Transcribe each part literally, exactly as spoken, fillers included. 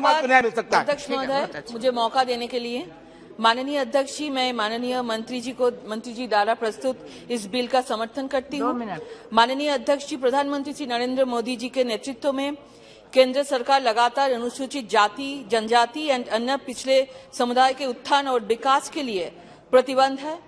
समाज को न्याय मिल सकता है। अध्यक्ष महोदय, मुझे मौका देने के लिए, माननीय अध्यक्ष जी, मैं माननीय मंत्री जी को मंत्री जी द्वारा प्रस्तुत इस बिल का समर्थन करती हूँ। माननीय अध्यक्ष जी, प्रधानमंत्री श्री नरेंद्र मोदी जी के नेतृत्व में केंद्र सरकार लगातार अनुसूचित जाति, जनजाति एंड अन्य पिछड़े समुदाय के उत्थान और विकास के लिए प्रतिबंध है।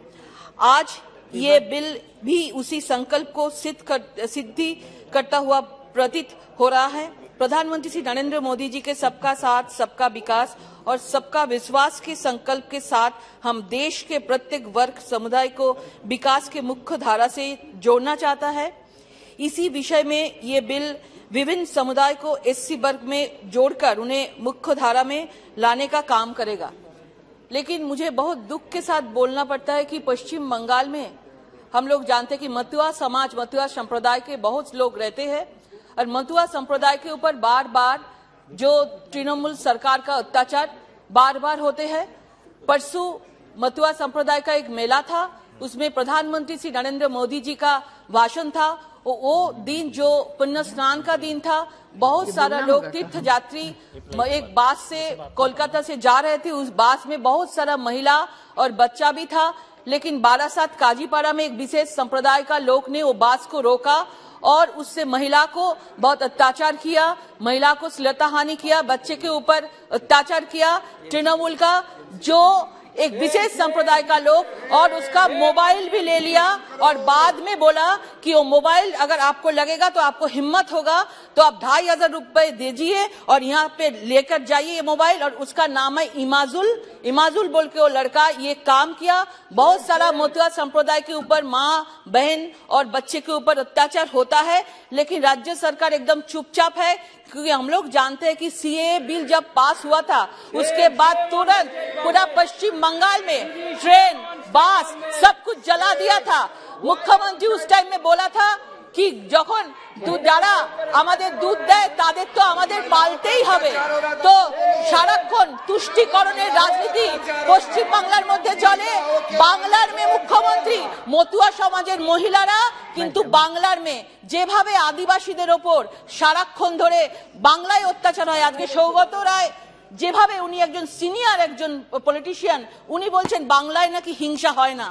आज ये बिल भी उसी संकल्प को सिद्ध कर, सिद्धि करता हुआ प्रतीत हो रहा है। प्रधानमंत्री श्री नरेंद्र मोदी जी के सबका साथ, सबका विकास और सबका विश्वास के संकल्प के साथ हम देश के प्रत्येक वर्ग समुदाय को विकास के मुख्य धारा से जोड़ना चाहता है। इसी विषय में ये बिल विभिन्न समुदाय को एससी वर्ग में जोड़कर उन्हें मुख्य धारा में लाने का काम करेगा। लेकिन मुझे बहुत दुख के साथ बोलना पड़ता है कि पश्चिम बंगाल में हम लोग जानते हैं कि मतुआ समाज, मतुआ संप्रदाय के बहुत लोग रहते हैं और मतुआ संप्रदाय के ऊपर बार बार जो तृणमूल सरकार का अत्याचार बार बार होते हैं। परसों मतुआ संप्रदाय का एक मेला था, उसमें प्रधानमंत्री श्री नरेंद्र मोदी जी का भाषण था। वो दिन जो पुण्य स्नान का दिन था, बहुत सारा लोग तीर्थ यात्री एक बस से कोलकाता से जा रहे थे। उस बस में बहुत सारा महिला और बच्चा भी था, लेकिन बारासात काजीपारा में एक विशेष संप्रदाय का लोग ने वो बस को रोका और उससे महिला को बहुत अत्याचार किया, महिला को श्लीलताहानि किया, बच्चे के ऊपर अत्याचार किया तृणमूल का, जो एक विशेष संप्रदाय का लोग, और उसका मोबाइल भी ले लिया और बाद में बोला कि वो मोबाइल अगर आपको लगेगा तो आपको हिम्मत होगा तो आप ढाई हजार रुपए दीजिए और यहाँ पे लेकर जाइए ये मोबाइल। और उसका नाम है इमाजुल, इमाजुल बोल के वो लड़का ये काम किया। बहुत सारा मतुआ संप्रदाय के ऊपर माँ, बहन और बच्चे के ऊपर अत्याचार होता है, लेकिन राज्य सरकार एकदम चुपचाप है। क्योंकि हम लोग जानते हैं कि सीए बिल जब पास हुआ था उसके बाद तुरंत पूरा पश्चिम बंगाल में ट्रेन, बस सब कुछ जला दिया था। मुख्यमंत्री उस टाइम में बोला था कि যখন যারা আমাদের দুধ দেয় তাদের তো আমাদের পালতেই হবে। তো সারাক্ষণ তুষ্টিকরণের রাজনীতি পশ্চিম বাংলার মধ্যে চলে। বাংলার মেয়ে মুখ্যমন্ত্রী, মতুয়া সমাজের মহিলারা কিন্তু বাংলার মেয়ে, যেভাবে আদিবাসীদের ওপর সারাক্ষণ ধরে বাংলায় অত্যাচার হয়। আজকে সৌগত রায় যেভাবে উনি একজন সিনিয়র একজন পলিটিশিয়ান, উনি বলছেন বাংলায় নাকি হিংসা হয় না।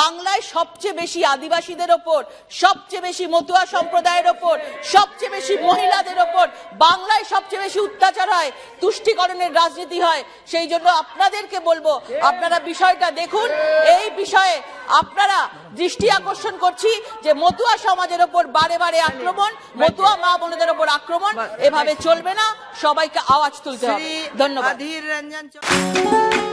বাংলায় সবচেয়ে বেশি আদিবাসীদের ওপর, সবচেয়ে বেশি মতুয়া সম্প্রদায়ের ওপর, সবচেয়ে বেশি মহিলাদের ওপর বাংলায় সবচেয়ে বেশি অত্যাচার হয়, তুষ্টিকরণের রাজনীতি হয়। সেই জন্য আপনাদেরকে বলবো, আপনারা বিষয়টা দেখুন। এই বিষয়ে আপনারা দৃষ্টি আকর্ষণ করছি যে মতুয়া সমাজের ওপর বারে বারে আক্রমণ, মতুয়া মা বোনদের ওপর আক্রমণ এভাবে চলবে না। সবাইকে আওয়াজ তুলতে হবে। धन्यवाद।